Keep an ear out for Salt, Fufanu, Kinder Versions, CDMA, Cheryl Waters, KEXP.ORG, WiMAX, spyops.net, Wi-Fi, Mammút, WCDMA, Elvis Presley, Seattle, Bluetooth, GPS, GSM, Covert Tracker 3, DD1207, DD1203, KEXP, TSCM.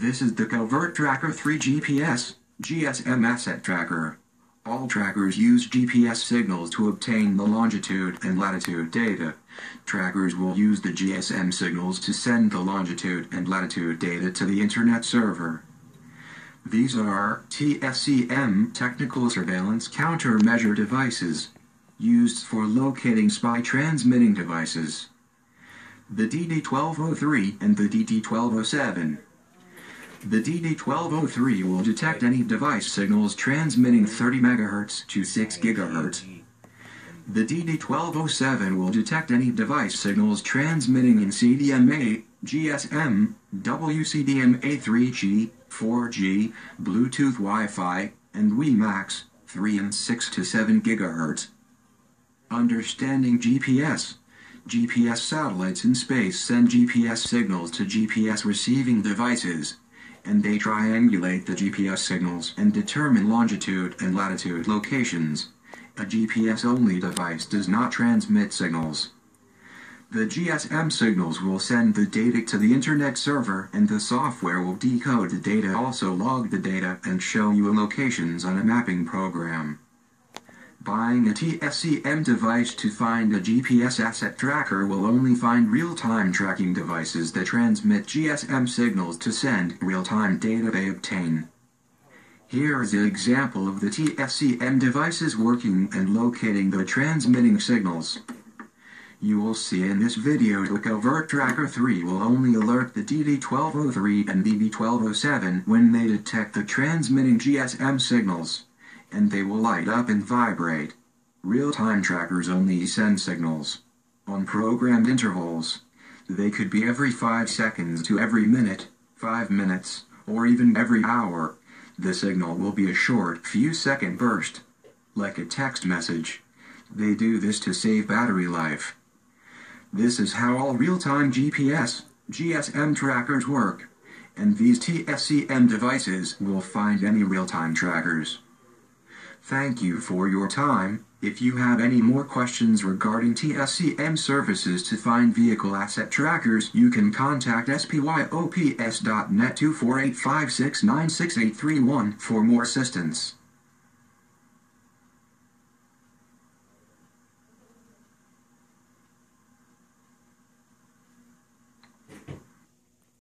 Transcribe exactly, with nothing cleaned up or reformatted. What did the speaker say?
This is the Covert Tracker three G P S, G S M asset tracker. All trackers use G P S signals to obtain the longitude and latitude data. Trackers will use the G S M signals to send the longitude and latitude data to the internet server. These are T S C M technical surveillance countermeasure devices, used for locating spy transmitting devices. The D D twelve oh three and the D D twelve oh seven. The D D twelve oh three will detect any device signals transmitting thirty megahertz to six gigahertz. The D D twelve oh seven will detect any device signals transmitting in C D M A, G S M, W C D M A three G, four G, Bluetooth Wi-Fi, and WiMAX, three and six to seven gigahertz. Understanding G P S. G P S satellites in space send G P S signals to G P S receiving devices, and they triangulate the G P S signals and determine longitude and latitude locations. A G P S-only device does not transmit signals. The G S M signals will send the data to the internet server, and the software will decode the data, also log the data, and show you locations on a mapping program. Buying a T S C M device to find a G P S asset tracker will only find real-time tracking devices that transmit G S M signals to send real-time data they obtain. Here is an example of the T S C M devices working and locating the transmitting signals. You will see in this video the Covert Tracker three will only alert the D D twelve oh three and D D twelve oh seven when they detect the transmitting G S M signals, and they will light up and vibrate. Real-time trackers only send signals on programmed intervals. They could be every five seconds to every minute, five minutes, or even every hour. The signal will be a short few-second burst, like a text message. They do this to save battery life. This is how all real-time G P S, G S M trackers work, and these T S C M devices will find any real-time trackers. Thank you for your time. If you have any more questions regarding T S C M services to find vehicle asset trackers, you can contact spyops dot net two four eight five six nine six eight three one for more assistance.